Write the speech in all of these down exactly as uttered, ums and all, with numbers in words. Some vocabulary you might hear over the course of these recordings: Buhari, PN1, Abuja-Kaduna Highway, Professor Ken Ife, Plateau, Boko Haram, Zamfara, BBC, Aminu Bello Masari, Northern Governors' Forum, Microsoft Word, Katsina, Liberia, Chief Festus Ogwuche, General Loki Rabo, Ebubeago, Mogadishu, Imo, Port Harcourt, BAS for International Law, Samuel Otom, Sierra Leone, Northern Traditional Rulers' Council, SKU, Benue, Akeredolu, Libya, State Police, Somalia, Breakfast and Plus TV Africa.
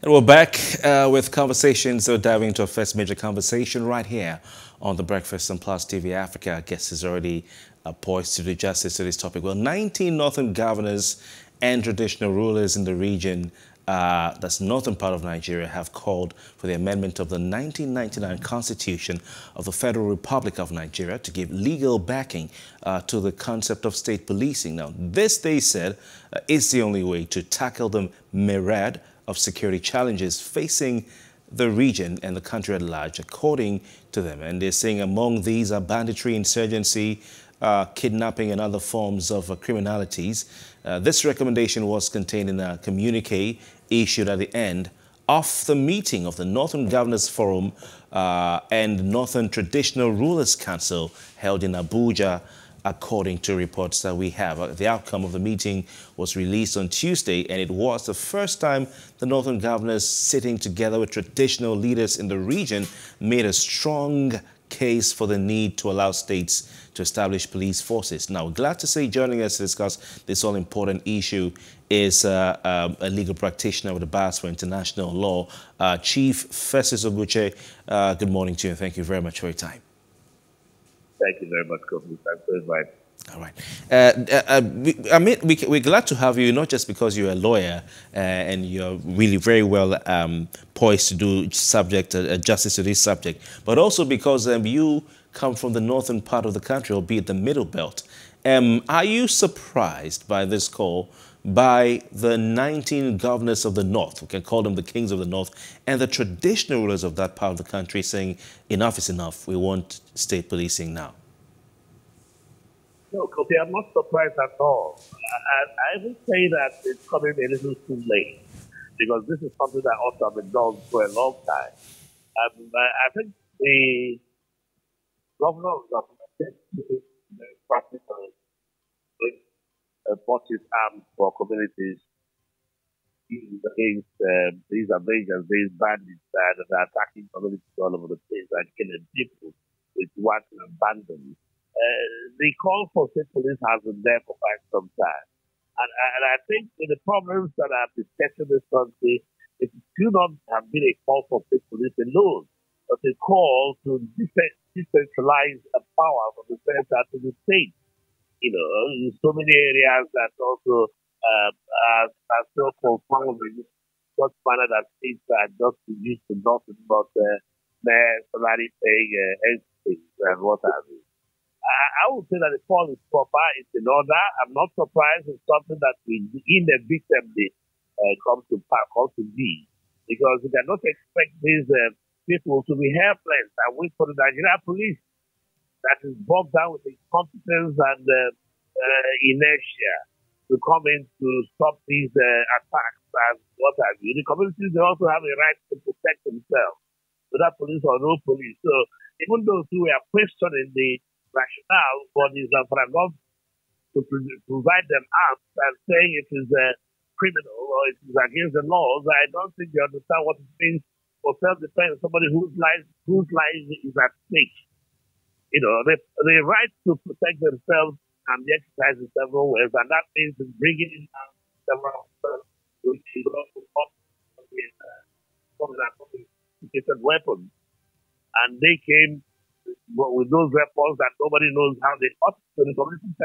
And we're back uh, with conversations. So diving into our first major conversation right here on the Breakfast and Plus T V Africa. I guess is already uh, poised to do justice to this topic. Well, nineteen Northern Governors and Traditional Rulers in the region, uh, that's northern part of Nigeria, have called for the amendment of the nineteen ninety-nine Constitution of the Federal Republic of Nigeria to give legal backing uh, to the concept of state policing. Now, this, they said, uh, is the only way to tackle the myriad of security challenges facing the region and the country at large, according to them. And they're saying among these are banditry, insurgency, uh, kidnapping and other forms of uh, criminalities. Uh, this recommendation was contained in a communique issued at the end of the meeting of the Northern Governors' Forum uh, and Northern Traditional Rulers' Council held in Abuja, according to reports that we have. The outcome of the meeting was released on Tuesday, and it was the first time the Northern Governors, sitting together with traditional leaders in the region, made a strong case for the need to allow states to establish police forces. Now, glad to say joining us to discuss this all-important issue is uh, uh, a legal practitioner with the B A S for International Law, uh, Chief Festus Ogwuche. Uh, good morning to you, and thank you very much for your time. Thank you very much, Governor. Thanks for inviting. All right. Uh, uh, we, I mean, we, we're glad to have you, not just because you're a lawyer uh, and you're really very well um, poised to do subject uh, justice to this subject, but also because um, you come from the northern part of the country, albeit the middle belt. Um, are you surprised by this call by the nineteen governors of the north, we can call them the kings of the north, and the traditional rulers of that part of the country saying enough is enough, we want state policing now? No, Kofi, I'm not surprised at all. I, I, I would say that it's coming a little too late, because this is something that ought to have been done for a long time. Um, I think the governor of the government practically bought his arms for communities against um, these Avengers, these bandits that are attacking communities all over the place and killing people with what and abandon. Uh, the call for state police has been there for quite some time. And, and I think that the problems that are besetting this country, it do not have been a call for state police alone, but a call to decentralize a power from the center to the state. You know, in so many areas that also uh, are, are still conforming such manner that states are just used to nothing but uh, their salary paying uh, entities and what have you. I would say that the call is proper, it's in order. I'm not surprised it's something that we inevitably uh, come to come to be, because we cannot expect these uh, people to be helpless and wait for the Nigerian police that is bogged down with incompetence and uh, uh, inertia to come in to stop these uh, attacks and what have you. The communities, they also have a right to protect themselves, without police or no police. So even those who are questioning the rationale for these Afragov to provide them arms and saying it is a criminal or it is against the laws, I don't think you understand what it means for self-defense, somebody whose life, whose life is at stake. You know, the, the right to protect themselves and the exercise in several ways, and that means bringing in several which is also sophisticated weapons. And they came with those weapons that nobody knows how they ought to the community. They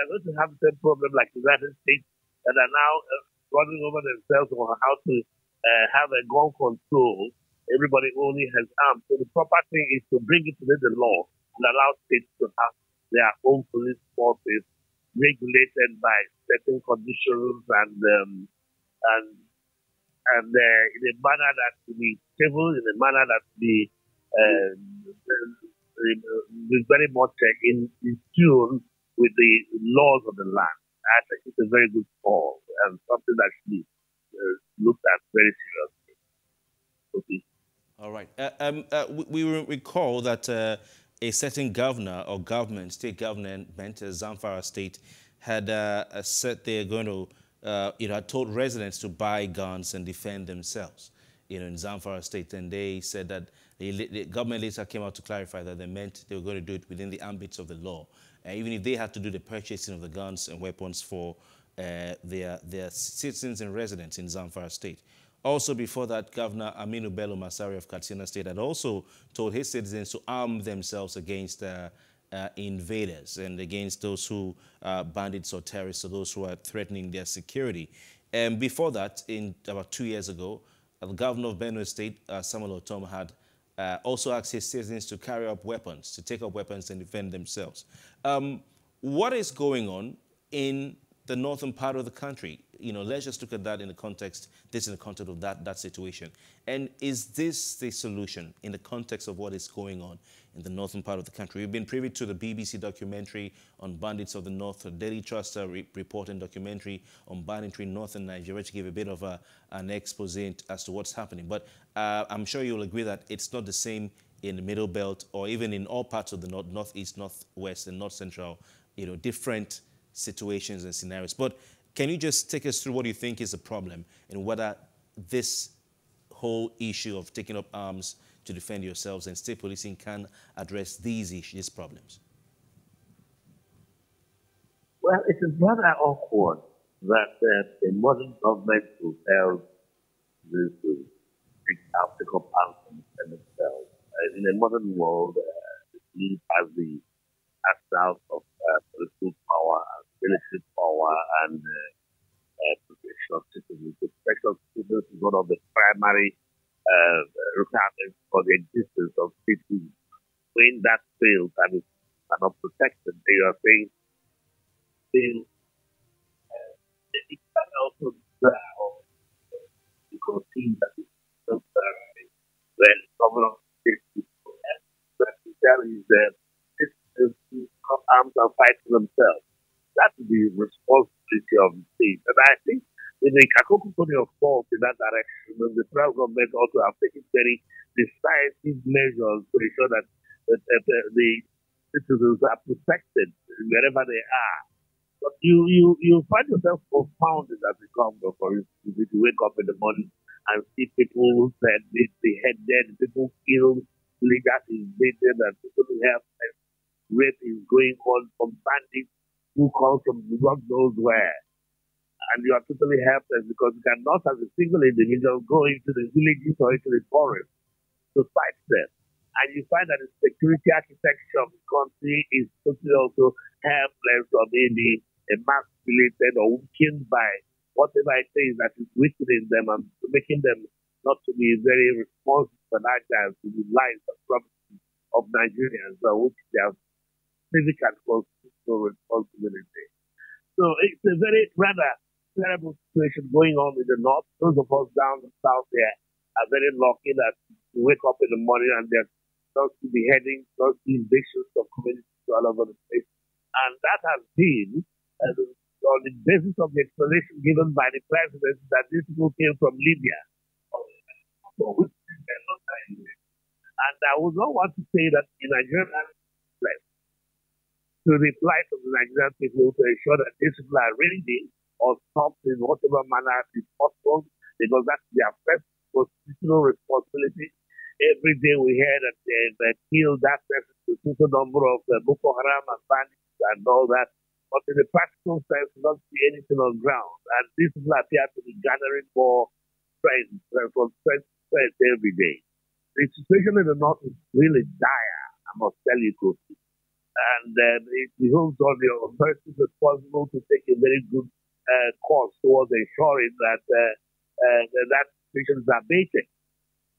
are going to have the same problem like the United States that are now uh, running over themselves on how to uh, have a gun control. Everybody only has arms. So the proper thing is to bring it within the law and allow states to have their own police forces regulated by certain conditions and um, and and uh, in a manner that will be stable, in a manner that will be uh, very much in, in tune with the laws of the land. I think it's a very good call and something that should be uh, looked at very seriously. Okay. All right. Uh, um, uh, we, we recall that uh, a certain governor or government, state government, Zamfara State, had uh, said they're going to, uh, you know, had told residents to buy guns and defend themselves, you know, in Zamfara State. And they said that the, the government later came out to clarify that they meant they were going to do it within the ambits of the law, uh, even if they had to do the purchasing of the guns and weapons for uh, their, their citizens and residents in Zamfara State. Also before that, Governor Aminu Bello Masari of Katsina State had also told his citizens to arm themselves against uh, uh, invaders and against those who uh, bandits or terrorists or those who are threatening their security. And before that, in about two years ago, the governor of Benue State, uh, Samuel Otom, had uh, also asked his citizens to carry up weapons, to take up weapons and defend themselves. Um, what is going on in the northern part of the country? You know, let's just look at that in the context, this in the context of that, that situation. And is this the solution in the context of what is going on in the northern part of the country? We've been privy to the B B C documentary on bandits of the north, the Daily Trust re reporting documentary on banditry in northern Nigeria, which gave a bit of a, an expose as to what's happening. But uh, I'm sure you'll agree that it's not the same in the middle belt or even in all parts of the north, northeast, northwest, and north central, you know, different situations and scenarios. But can you just take us through what you think is the problem and whether this whole issue of taking up arms to defend yourselves and state policing can address these issues, these problems? Well, it is rather awkward that uh, a modern government will fail to take out the comparison and themselves. Uh, in a modern world, uh, it has the assault of uh, political power and military power and protection of citizens. Protection of citizens is one of the primary uh, requirements for the existence of cities. When that fails and is not protected, they are saying, still, uh, it can also drown because things that is not very well covered up. But there is uh, come arms and fight for themselves. That's the responsibility of the state. And I think with the Kakoku Code of Fault in that direction, and the federal government also have taken very decisive measures to ensure that, that, that uh, the citizens are protected wherever they are. But you, you, you find yourself confounded as a governor, for instance, if you wake up in the morning and see people that they beheaded, people killed, leaders invaded, and people who have rape is going on from bandits who come from God knows where. And you are totally helpless because you cannot, as a single individual, go into the villages or into the forest to fight them. And you find that the security architecture of the country is totally also helpless or maybe emasculated or weakened by whatever it is that is weakening them and making them not to be very responsive and agile to the lives and property of Nigerians, which they have civic and constitutional responsibility. So it's a very rather terrible situation going on in the north. Those of us down the south there are very lucky that we wake up in the morning and there's just beheadings, just invasions of communities all over the place. And that has been uh, on the basis of the explanation given by the president that these people came from Libya. And I would not want to say that in Nigeria, to reply to the Nigerian people to ensure that these people are ready or stopped in whatever manner is possible, because that's their first constitutional responsibility. Every day we hear that they, they kill that person, the number of uh, Boko Haram and bandits and all that, but in the practical sense, we don't see anything on ground. And these people appear to be gathering more friends uh, from friends to friends every day. The situation in the north is really dire, I must tell you, Kofi. And uh, it behoves on the authorities responsible to take a very good uh, course towards ensuring that uh, uh, that situation is abated.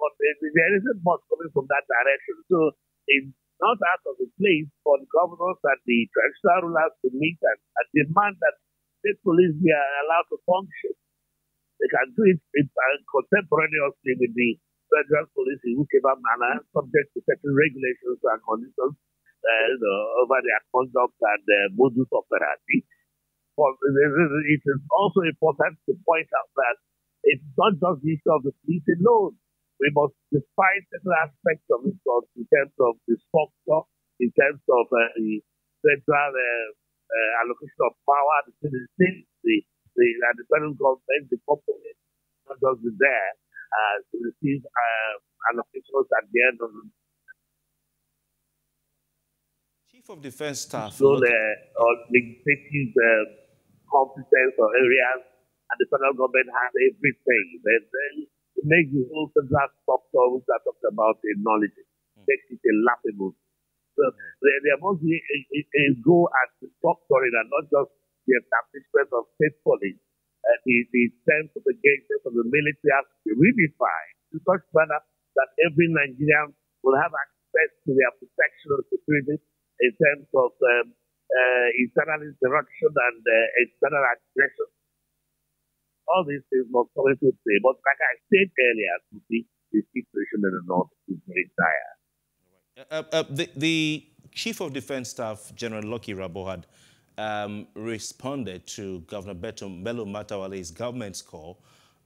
But there isn't much coming from that direction. So it's not out of the place for the governors and the traditional rulers to meet and, and demand that state police be allowed to function. They can do it, it uh, contemporaneously with the federal police in whichever manner, subject to certain regulations and conditions. Uh, you know, over their conduct and uh, modus operandi. But it is also important to point out that it's not just the issue of the police alone. We must define certain aspects of it in terms of the structure, in terms of uh, the central uh, uh, allocation of power between the states, the, the, the federal government, the corporate, not just be there uh, to receive uh, allocations at the end of the Chief of Defense Staff. So, uh, or legislative uh, competence or areas, and the federal government has everything. Then, then it makes the whole central structure, which I talked about, a knowledge. It makes it a laughable. So there, there must be a, a, a go at structuring and not just the establishment of faithfully. Uh, the, the sense of the engagement of the military has to be redefined in such manner that every Nigerian will have access to their protection and security in terms of um, uh, internal interaction and uh, external aggression. All these things must come into play. But like I said earlier, the situation in the north is very dire. Uh, uh, the, the Chief of Defence Staff, General Loki Rabo, had um, responded to Governor Bello Matawale's government's call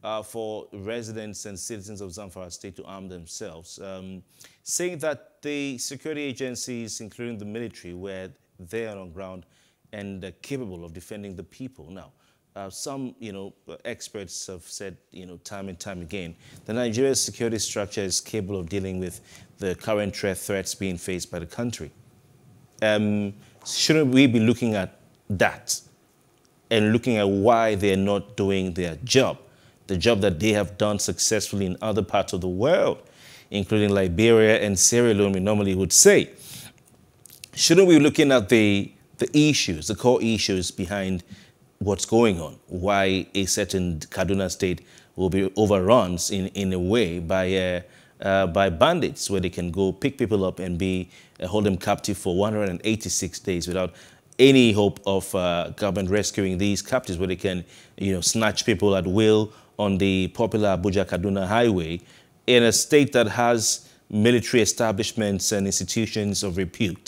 uh, for residents and citizens of Zamfara State to arm themselves, um, saying that the security agencies, including the military, were there on ground and uh, capable of defending the people. Now, Uh, some, you know, experts have said, you know, time and time again, the Nigerian security structure is capable of dealing with the current threat, threats being faced by the country. Um, shouldn't we be looking at that and looking at why they're not doing their job, the job that they have done successfully in other parts of the world, including Liberia and Sierra Leone, we normally would say? Shouldn't we be looking at the, the issues, the core issues behind what's going on, why a certain Kaduna State will be overrun in, in a way by, uh, uh, by bandits, where they can go pick people up and be, uh, hold them captive for one hundred eighty-six days without any hope of uh, government rescuing these captives, where they can, you know, snatch people at will on the popular Abuja-Kaduna Highway in a state that has military establishments and institutions of repute.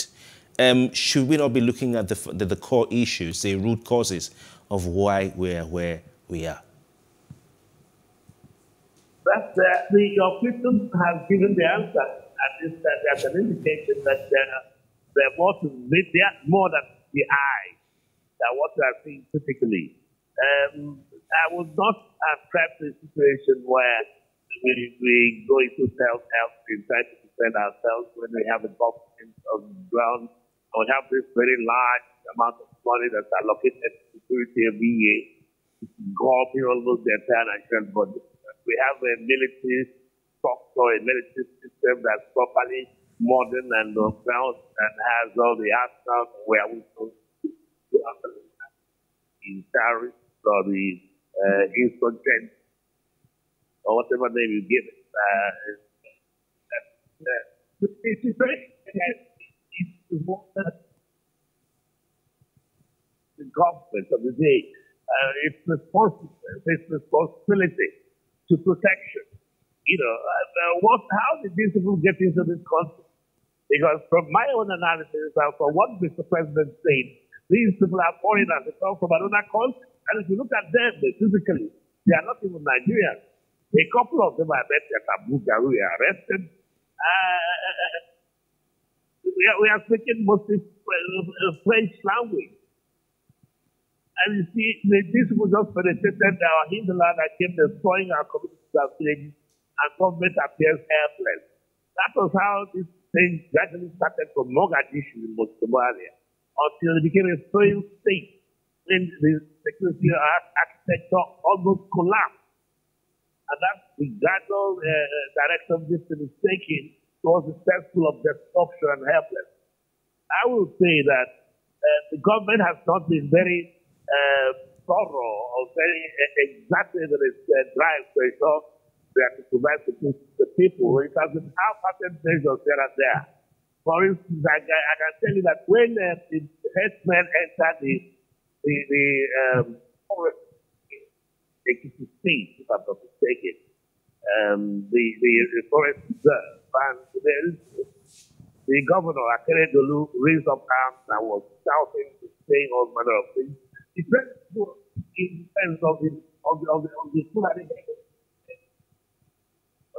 Um, should we not be looking at the, the, the core issues, the root causes of why we're where we are? But uh, the, your question has given the answer, and it's that there's an indication that uh, there more more than the eye than what we are seeing typically. Um, I would not ascribe to a situation where we, we go into self-help in trying to defend ourselves when we have a box of ground, or have this very large amount of money that's allocated to security every year, gulping almost the entire national budget. We have a military structure, a military system that's properly modern and on ground and has all the arsenals where we don't do in terrorists or the uh, insurgents or whatever name you give it. Uh, uh, it's very It's the government of the day, uh, its responsibility, its responsibility to protection. You know, uh, what? How did these people get into this conflict? Because from my own analysis, uh, from what Mister President said, these people are foreigners. They come from another country, and if you look at them, they physically, they are not even Nigerians. A couple of them are met at Abuja, who were arrested. Uh, We are, we are speaking mostly French language. And you see, these people just penetrated our hinterland and came destroying our communities and villages, and government appears helpless. That was how this thing gradually started from Mogadishu in Somalia, until it became a failed state. Then the security architecture almost collapsed. And that's the gradual uh, direction this thing is taking, was the cesspool of destruction and helpless. I will say that uh, the government has not been very uh, thorough or very uh, exactly in its uh, drive to ensure that to provide the, the people. It has been half-hearted measures here and there. For instance, I, I can tell you that when uh, the headsmen entered the the the forest, um, if I'm not mistaken, um, the the, the forest reserve. And there is, the governor, Akeredolu, raised up arms and was shouting, saying all manner of things. It was in terms of the of the, of the, of the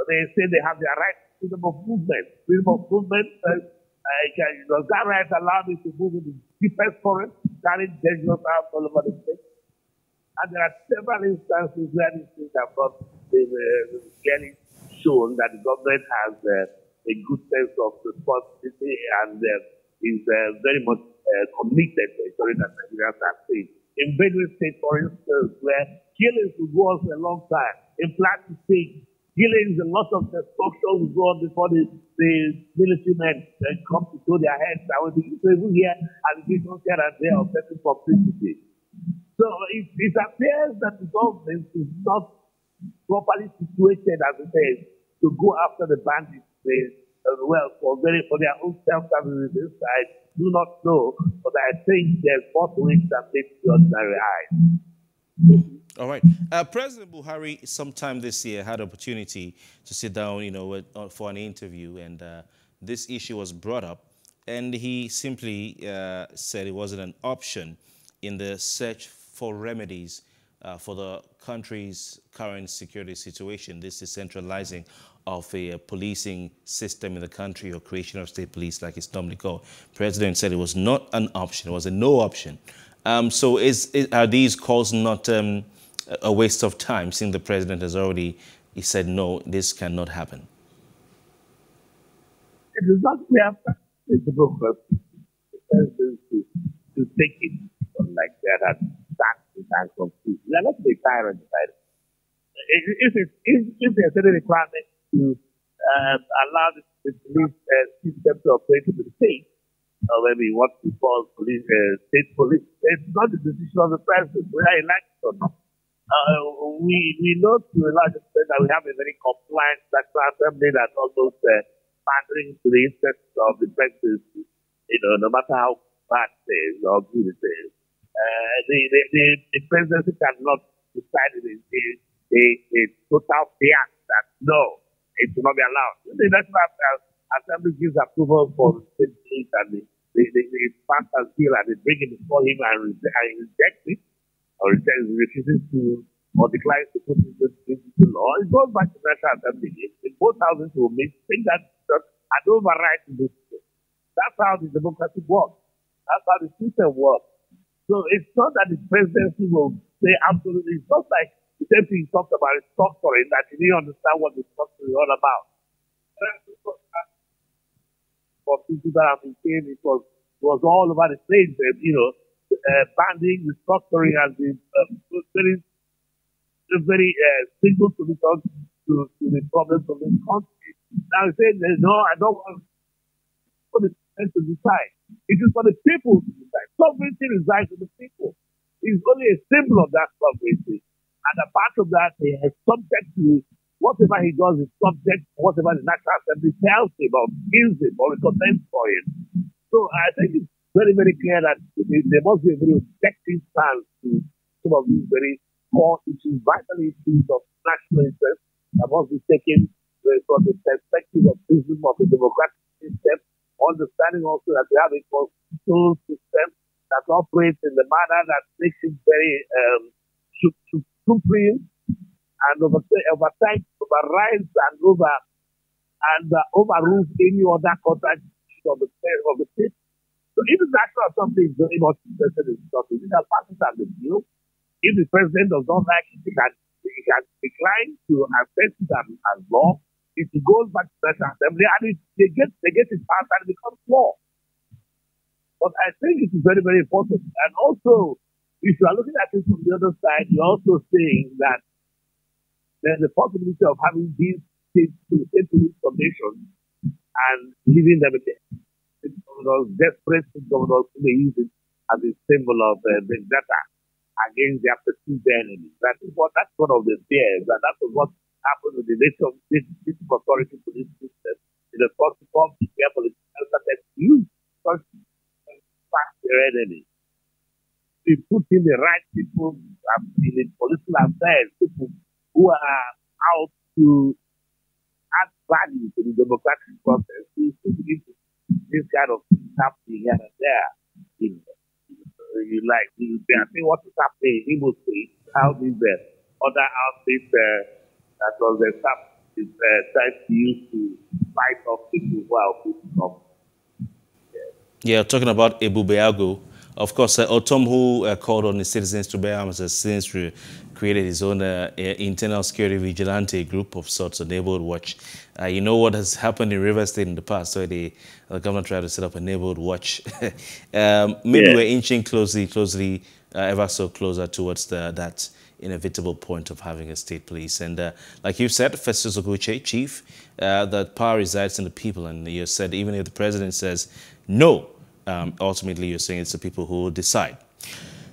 they say they have their right to freedom of movement. Freedom of movement, uh, uh, does that right allow me to move in the deepest forest, carrying dangerous arms all over the place? And there are several instances where these things have got clearly shown that the government has uh, a good sense of responsibility and uh, is uh, very much uh, committed to ensuring that Nigerians are safe In Benue State, for instance, where killings will go on for a long time. In Plateau State, killings, a lot of destruction will go on before the, the military men uh, come to show their heads. I will begin to even hear allegations here and there of certain complicity. So it, it appears that the government is not properly situated, as it says, to go after the bandits as well for, very, for their own self-service inside. Do not know, but I think there's both ways that make the ordinary eyes. All right. Uh, President Buhari, sometime this year, had opportunity to sit down, you know, with, uh, for an interview, and uh, this issue was brought up, and he simply uh, said it wasn't an option in the search for remedies uh, for the country's current security situation. This is centralizing of a policing system in the country, or creation of state police, like it's normally called. President said it was not an option; it was a no option. Um, so, is, is are these calls not um, a waste of time? Since the president has already he said no, this cannot happen. It is not clear for the president to, to take it like that and start to stand complete. They are not the tyrant. If it is if there is any requirement to um, allow the, the police uh, system to operate in the state, or maybe what we call police, uh, state police, it's not the decision of the president, whether he likes it or not. Uh, we, we know to a large extent that we have a very compliant National Assembly that almost uh, pandering to the interests of the president, you know, no matter how bad it is or good it is. Uh, the, the, the, the presidency cannot decide it is a, a total fiat that no, it will not be allowed. The National Assembly gives approval for the state and it passes bill and they bring it before him and reject it, or refuses to, or declines to put it into law. It goes back to the National Assembly. If both houses will meet, think that and override this. That's how the democracy works. That's how the system works. So it's not that the presidency will say absolutely, it's not like the same thing he talked about is structuring, that you didn't understand what the structure is all about. For people that have been saying it was, it was all over the place, you know, uh, banding, restructuring, and the um, very, very uh, single solution to, to the problems of this country. Now he's saying, no, I don't want for the people to decide. It is for the people to decide. Sovereignty resides with the people. It's only a symbol of that sovereignty. And a part of that is subject to whatever he does is subject to whatever the National Assembly tells him or gives him or recommends for him. So I think it's very, very clear that there must be a very objective stance to some of these very core issues, vital issues of national interest that must be taken from the perspective of wisdom of the democratic system, understanding also that we have a constitutional system that operates in the manner that makes it very um, should, should supreme and overtake, overtake, overrides and over and uh, overrules any other contract of the of the state. So if the National Assembly is very much interested in something, it can pass it as a bill. If the president does not like it, he can, he can decline to accept it as, as law. It goes back to the National Assembly and it, they get they get it passed and it becomes law. But I think it is very, very important. And also, if you are looking at it from the other side, you're also saying that there's a possibility of having these state police formations and leaving them in the governors, desperate governors who may use it as a symbol of uh, big data against their perceived enemies. That is what, that's one of the fears, and that was what happened with the nature of state authority police system. It is possible to be careful that use such facts their enemies. We put in the right people in the political affairs, people who are out to add value to the democratic process. We see this kind of things happening here and there. You know, like, you see what is happening in Imo State, how these uh, other outfits uh, that was the staff is uh, trying to use to fight off people who are people. Yeah, talking about Ebubeago. Of course, uh, Otom, who uh, called on the citizens to bear arms, has since created his own uh, internal security vigilante group of sorts, a neighborhood watch. Uh, you know what has happened in River State in the past, so the, the governor tried to set up a neighborhood watch. um, maybe yeah. We're inching closely, closely uh, ever so closer towards the, that inevitable point of having a state police. And uh, like you said, Festus Ogwuche, Chief, uh, that power resides in the people. And you said even if the president says no, um, ultimately you're saying it's the people who will decide.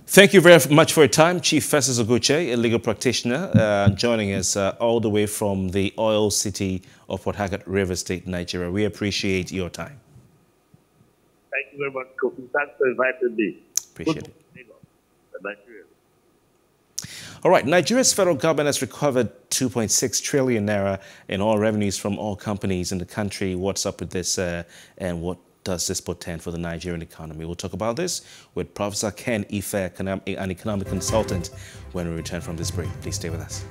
Thank you very much for your time, Chief Festus Ogwuche, a legal practitioner, uh, joining us uh, all the way from the oil city of Port Harcourt, Rivers State, Nigeria. We appreciate your time. Thank you very much, Kofi. Thanks for inviting me. Appreciate it. Nigeria. All right, Nigeria's federal government has recovered two point six trillion naira in oil revenues from oil companies in the country. What's up with this uh, and what does this portend for the Nigerian economy? We'll talk about this with Professor Ken Ife, an economic consultant, when we return from this break. Please stay with us.